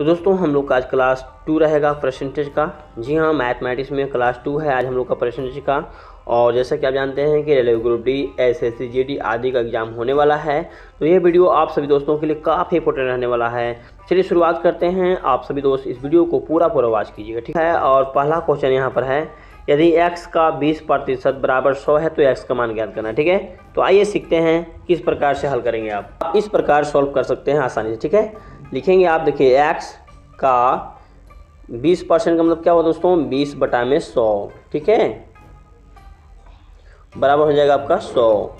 तो दोस्तों हम लोग का आज क्लास 2 रहेगा परसेंटेज का। जी हाँ, मैथमेटिक्स में क्लास 2 है आज हम लोग का परसेंटेज का। और जैसा कि आप जानते हैं कि railway group D, SSC, GD आदि का एग्जाम होने वाला है, तो ये वीडियो आप सभी दोस्तों के लिए काफ़ी इंपॉर्टेंट रहने वाला है। चलिए शुरुआत करते हैं। आप सभी दोस्त इस वीडियो को पूरा वॉच कीजिएगा, ठीक है। और पहला क्वेश्चन यहाँ पर है, यदि x का 20% बराबर 100 है तो x का मान ज्ञात करना, ठीक है। तो आइए सीखते हैं किस प्रकार से हल करेंगे। आप इस प्रकार सॉल्व कर सकते हैं आसानी से, ठीक है। लिखेंगे आप, देखिए x का 20% का मतलब क्या होगा दोस्तों, 20/100, ठीक है, बराबर हो जाएगा आपका 100।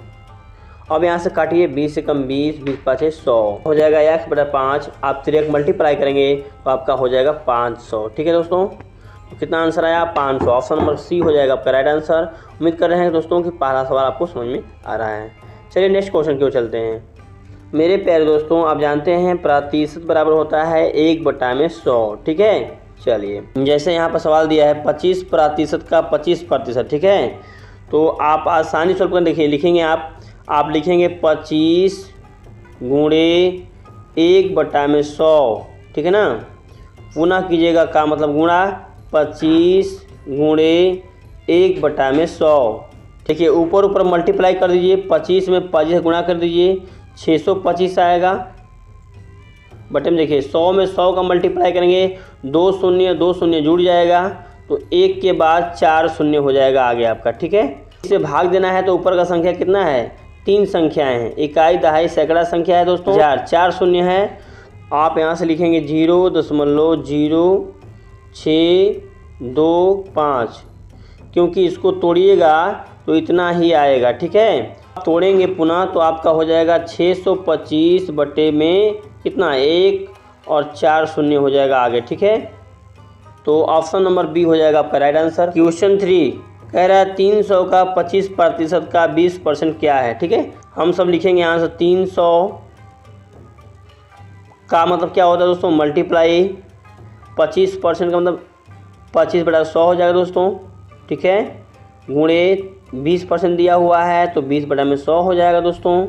अब यहाँ से काटिए, 20 से कम 20, 20 × 5 = 100 हो जाएगा, x बटा 5। आप 3 मल्टीप्लाई करेंगे तो आपका हो जाएगा 500, ठीक है दोस्तों। कितना आंसर आया, 500। ऑप्शन नंबर सी हो जाएगा आपका राइट आंसर। उम्मीद कर रहे हैं दोस्तों कि पहला सवाल आपको समझ में आ रहा है। चलिए नेक्स्ट क्वेश्चन की ओर चलते हैं। मेरे प्यारे दोस्तों, आप जानते हैं प्रतिशत बराबर होता है 1/100, ठीक है। चलिए जैसे यहाँ पर सवाल दिया है 25% का 25%, ठीक है। तो आप आसानी से कर देखिए, लिखेंगे आप लिखेंगे 25 × 1/100, ठीक है ना। पुनः कीजिएगा का मतलब गुणा, 25 × 1/100, ठीक है। ऊपर मल्टीप्लाई कर दीजिए, 25 में 25 गुणा कर दीजिए, 625 आएगा। बटे में देखिए 100 में 100 का मल्टीप्लाई करेंगे, 2 शून्य 2 शून्य जुड़ जाएगा, तो 1 के बाद 4 शून्य हो जाएगा आगे आपका, ठीक है। इसे भाग देना है तो ऊपर का संख्या कितना है, 3 संख्याएं हैं, इकाई, दहाई, सैकड़ा संख्या है दोस्तों। 4 शून्य है। आप यहाँ से लिखेंगे 0.0625, क्योंकि इसको तोड़िएगा तो इतना ही आएगा, ठीक है। तोड़ेंगे पुनः तो आपका हो जाएगा 625 बटे में कितना, 1 और 4 शून्य हो जाएगा आगे, ठीक है। तो ऑप्शन नंबर बी हो जाएगा आपका राइट आंसर। क्वेश्चन 3 कह रहा है 300 का 25% का 20% क्या है, ठीक है। हम सब लिखेंगे यहाँ से 300 का मतलब क्या होता है दोस्तों, मल्टीप्लाई, 25% का मतलब 25/100 हो जाएगा दोस्तों, ठीक है। गुणे 20% दिया हुआ है तो 20/100 हो जाएगा दोस्तों।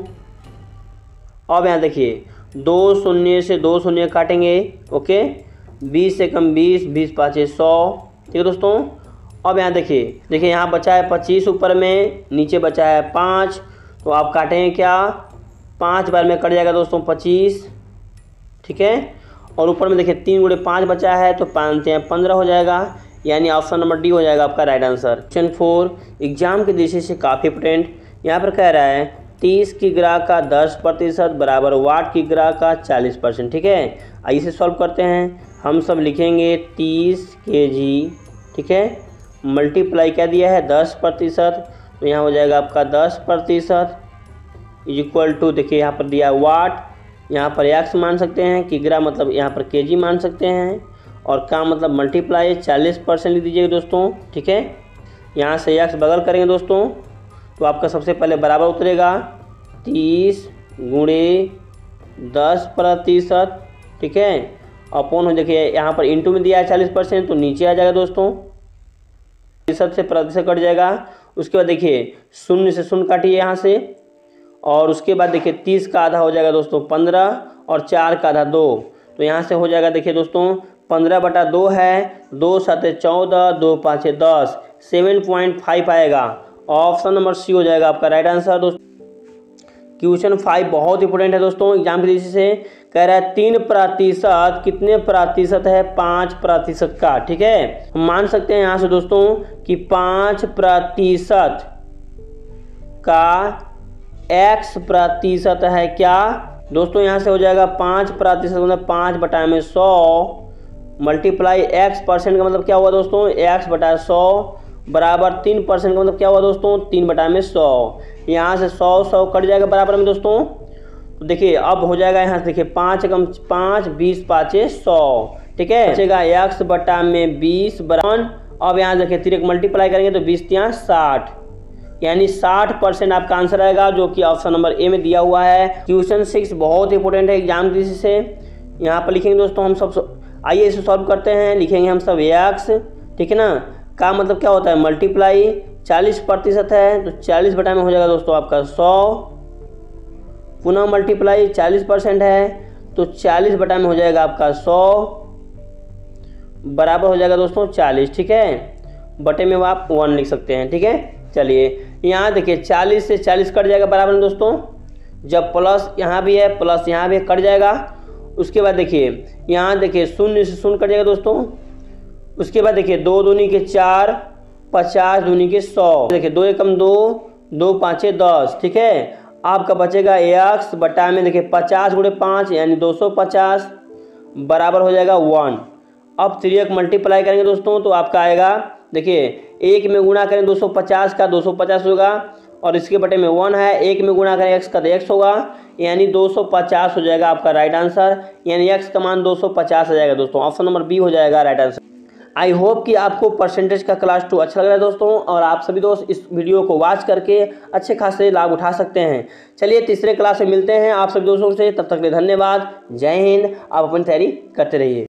अब यहाँ देखिए 2 शून्य से 2 शून्य काटेंगे, ओके, 20 से कम 20, 20 × 5 = 100, ठीक है दोस्तों। अब यहाँ देखिए यहाँ बचा है 25 ऊपर में, नीचे बचा है 5, तो आप काटेंगे क्या, 5 बार में कट जाएगा दोस्तों 25, ठीक है। और ऊपर में देखिए 3 × 5 बचा है तो 5 × 15 हो जाएगा, यानी ऑप्शन नंबर डी हो जाएगा आपका राइट आंसर। क्वेश्चन 4 एग्जाम की दृष्टि से काफ़ी इंपोर्टेंट, यहाँ पर कह रहा है 30 की ग्राहक का 10% बराबर वाट की ग्राहक का 40%, ठीक है। आइए इसे सॉल्व करते हैं। हम सब लिखेंगे 30 kg, ठीक है, मल्टीप्लाई क्या दिया है, 10%, तो यहाँ हो जाएगा आपका 10% इक्वल टू, देखिए यहाँ पर दिया वाट, यहाँ पर एक्स मान सकते हैं, किग्रा मतलब यहाँ पर केजी मान सकते हैं, और का मतलब मल्टीप्लाई, 40% लिख दीजिएगा दोस्तों, ठीक है। यहाँ से एक्स बगल करेंगे दोस्तों तो आपका सबसे पहले बराबर उतरेगा 30 × 10%, ठीक है। अपॉन हो, देखिए यहाँ पर इंटू में दिया है 40%, तो नीचे आ जाएगा दोस्तों, प्रतिशत से प्रतिशत कट जाएगा। उसके बाद देखिए 0 से 0 काटिए यहाँ से, और उसके बाद देखिए 30 का आधा हो जाएगा दोस्तों 15 और 4 का आधा 2, तो यहाँ से हो जाएगा देखिए दोस्तों 15/2 है, 2 × 7 = 14, 2 × 5 = 10, 7.5 आएगा। ऑप्शन नंबर सी हो जाएगा आपका राइट आंसर दोस्तों। क्वेश्चन 5 बहुत इंपॉर्टेंट है दोस्तों एग्जाम की दृष्टि से, कह रहा है 3% कितने प्रतिशत है, 5% का, ठीक है। हम मान सकते हैं यहाँ से दोस्तों कि 5% का x% है क्या दोस्तों, यहाँ से हो जाएगा 5% मतलब 5/100 मल्टीप्लाई x% का मतलब क्या हुआ दोस्तों, x/100 बराबर 3% का मतलब क्या हुआ दोस्तों, 3/100। यहाँ से 100 100 कट जाएगा बराबर में दोस्तों, तो देखिए अब हो जाएगा यहाँ से देखिए 5 × 5 20 × 5 = 100, ठीक है। बचेगा x/20 बराबर, अब यहाँ देखिए 3 मल्टीप्लाई करेंगे तो 20 × 60, यानी 60% आपका आंसर आएगा, जो कि ऑप्शन नंबर ए में दिया हुआ है। क्वेश्चन 6 बहुत इंपॉर्टेंट है एग्जाम की दृष्टि से, यहाँ पर लिखेंगे दोस्तों हम सब, आइए इसे सॉल्व करते हैं। लिखेंगे हम सब एक्स, ठीक है ना, का मतलब क्या होता है मल्टीप्लाई, 40% है तो 40 बटा में हो जाएगा दोस्तों आपका 100, पुनः मल्टीप्लाई 40% है तो 40 बटा में हो जाएगा आपका 100, बराबर हो जाएगा दोस्तों 40, ठीक है, बटे में वो आप 1 लिख सकते हैं, ठीक है। चलिए यहाँ देखिए 40 से 40 कट जाएगा बराबर में दोस्तों, जब प्लस यहाँ भी है प्लस यहाँ भी कट जाएगा। उसके बाद देखिए यहाँ देखिए शून्य से शून्य कट जाएगा दोस्तों। उसके बाद देखिए 2 दूनी के 4, 50 दूनी के 100, देखिए 2 एकम 2, 2 पाँचे 10, ठीक है। आपका बचेगा एक्स बटा में देखिए 50 गुणे 5 यानी 250 बराबर हो जाएगा 1। अब 3 मल्टीप्लाई करेंगे दोस्तों तो आपका आएगा देखिए 1 में गुणा करें 250 का 250 होगा और इसके बटे में 1 है, 1 में गुणा करें x का तो x होगा यानी 250 हो जाएगा आपका राइट आंसर, यानी x का मान 250 हो जाएगा दोस्तों। ऑप्शन नंबर बी हो जाएगा राइट आंसर। आई होप कि आपको परसेंटेज का क्लास 2 अच्छा लग रहा है दोस्तों और आप सभी दोस्त इस वीडियो को वॉच करके अच्छे खासे लाभ उठा सकते हैं। चलिए तीसरे क्लास में मिलते हैं आप सभी दोस्तों से, तब तक के लिए धन्यवाद, जय हिंद। आप अपनी तैयारी करते रहिए।